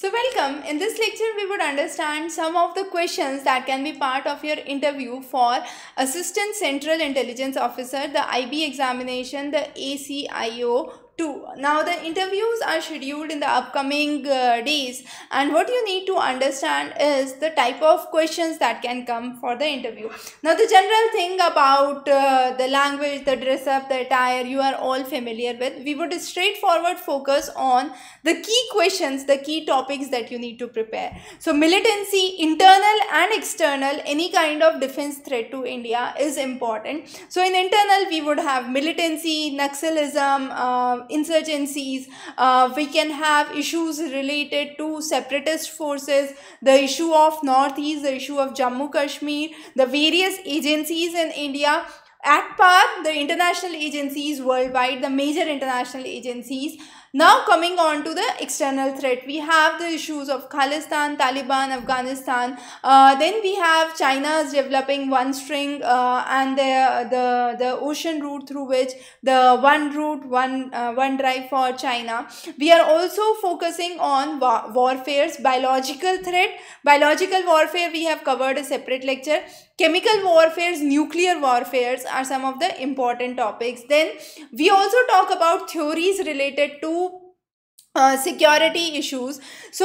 So welcome. In this lecture we would understand some of the questions that can be part of your interview for Assistant Central Intelligence Officer, the IB examination, the ACIO 2. Now the interviews are scheduled in the upcoming days, and what you need to understand is the type of questions that can come for the interview. Now the general thing about the language, the dress up, the attire, you are all familiar with. We would straightforward focus on the key questions, the key topics that you need to prepare. So militancy, internal and external, any kind of defense threat to India is important. So in internal we would have militancy, Naxalism, insurgencies, we can have issues related to separatist forces, the issue of Northeast, the issue of Jammu Kashmir, the various agencies in India. At par, the international agencies worldwide, the major international agencies. Now coming on to the external threat, we have the issues of Khalistan, Taliban, Afghanistan. Then we have China's developing one string and the ocean route through which the one route, one drive for China. We are also focusing on warfares, biological threat. Biological warfare we have covered a separate lecture. Chemical warfares, nuclear warfares are some of the important topics. Then we also talk about theories related to security issues. So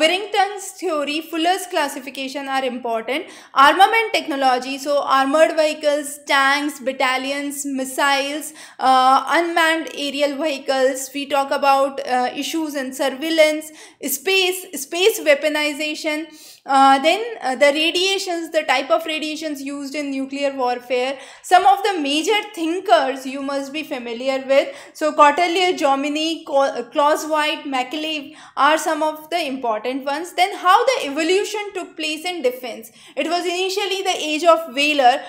Wintringhan's theory, Fuller's classification are important. Armament technology, so armored vehicles, tanks, battalions, missiles, unmanned aerial vehicles. We talk about issues in surveillance, space weaponization. Then the radiations, the type of radiations used in nuclear warfare. Some of the major thinkers you must be familiar with. So Cotelier, Jomini, Clausewitz, Macaulay are some of the important ones. Then how the evolution took place in defense. It was initially the age of valor,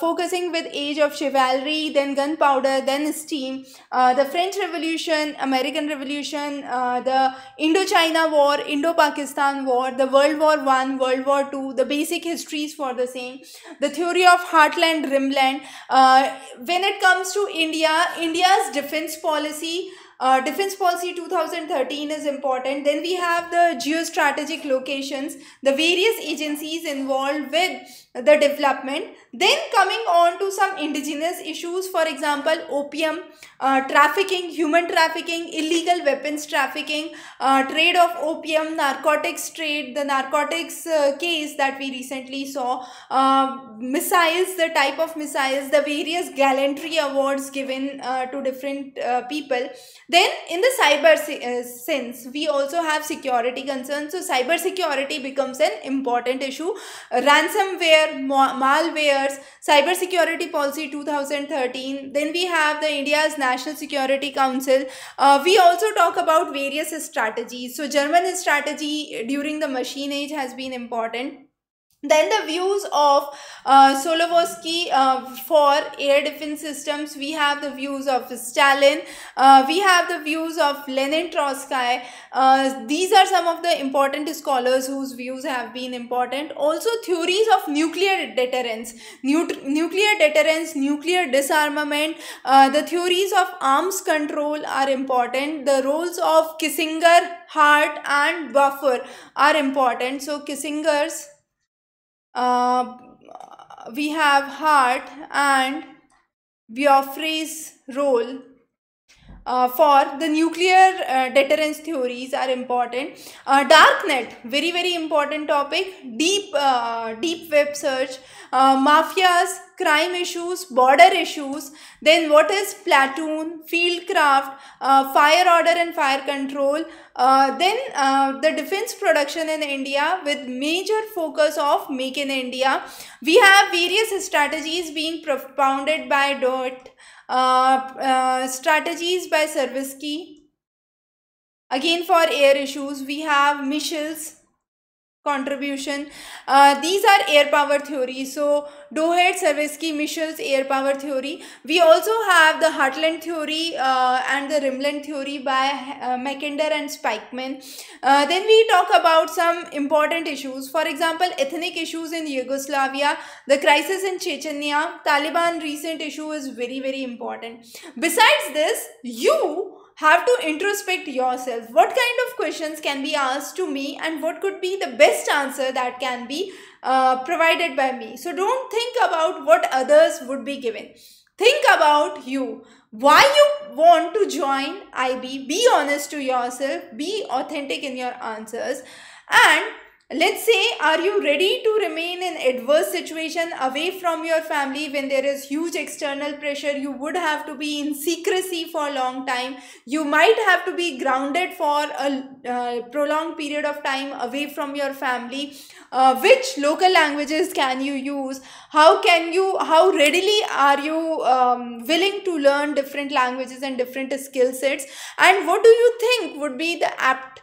focusing with age of chivalry, then gunpowder, then steam. The French Revolution, American Revolution, the Indochina War, Indo-Pakistan War, the World War I, World War II, the basic histories for the same, the theory of Heartland, Rimland. When it comes to India, India's defense policy 2013 is important. Then we have the geostrategic locations, the various agencies involved with the development. Then coming on to some indigenous issues, for example opium, trafficking, human trafficking, illegal weapons trafficking, trade of opium, narcotics trade, the narcotics case that we recently saw, missiles, the type of missiles, the various gallantry awards given to different people. Then in the cyber sense we also have security concerns, so cyber security becomes an important issue. Ransomware, malwares, cyber security policy 2013. Then we have the India's National Security Council. We also talk about various strategies. So German strategy during the machine age has been important. Then the views of Solovsky for air defense systems. We have the views of Stalin. We have the views of Lenin, Trotsky. These are some of the important scholars whose views have been important. Also theories of nuclear deterrence, nuclear deterrence, nuclear disarmament. The theories of arms control are important. The roles of Kissinger, Hart and Buffer are important. So Kissinger's, we have Hart and Buffer's role for the nuclear deterrence theories are important. Dark Net, very, very important topic. Deep web search, mafias, crime issues, border issues. Then what is platoon, fieldcraft, fire order and fire control. Then the defense production in India with major focus of Make in India. We have various strategies being propounded by DOT, strategies by Sarvesky. Again for air issues we have Michel's contribution. These are air power theory. So Douhet, Sarvesky, Michel's air power theory. We also have the Heartland theory and the Rimland theory by Mackinder and Spikeman. Then we talk about some important issues. For example, ethnic issues in Yugoslavia, the crisis in Chechnya, Taliban recent issue is very, very important. Besides this, you have to introspect yourself. What kind of questions can be asked to me and what could be the best answer that can be provided by me? So don't think about what others would be given. Think about you. Why you want to join IB? Be honest to yourself. Be authentic in your answers. And let's say, are you ready to remain in adverse situation away from your family when there is huge external pressure? You would have to be in secrecy for a long time. You might have to be grounded for a prolonged period of time away from your family. Which local languages can you use? How readily are you willing to learn different languages and different skill sets? And what do you think would be the apt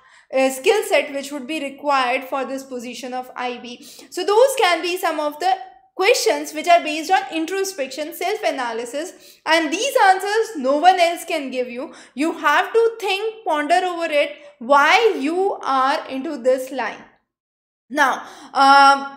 skill set which would be required for this position of IB? So those can be some of the questions which are based on introspection, self-analysis, and these answers no one else can give you. You have to think, ponder over it, why you are into this line. Now,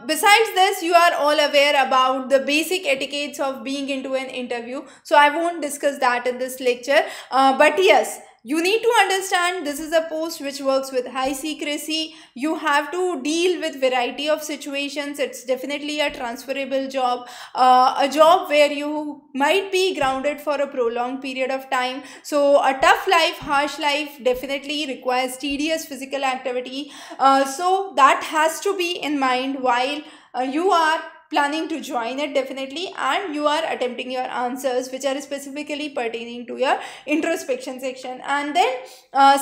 besides this, you are all aware about the basic etiquettes of being into an interview. So I won't discuss that in this lecture, but yes, you need to understand this is a post which works with high secrecy. You have to deal with variety of situations. It's definitely a transferable job, a job where you might be grounded for a prolonged period of time. So a tough life, harsh life definitely requires tedious physical activity. So that has to be in mind while you are planning to join it, definitely, and you are attempting your answers which are specifically pertaining to your introspection section. And then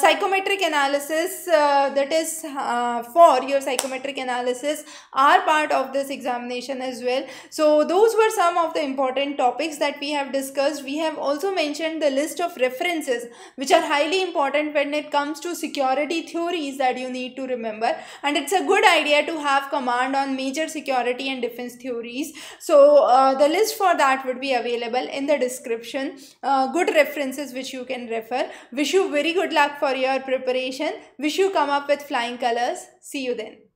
psychometric analysis, that is for your psychometric analysis, are part of this examination as well. So those were some of the important topics that we have discussed. We have also mentioned the list of references which are highly important when it comes to security theories that you need to remember, and it's a good idea to have command on major security and defense theories. So the list for that would be available in the description. Good references which you can refer. Wish you very good luck for your preparation. Wish you come up with flying colors. See you then.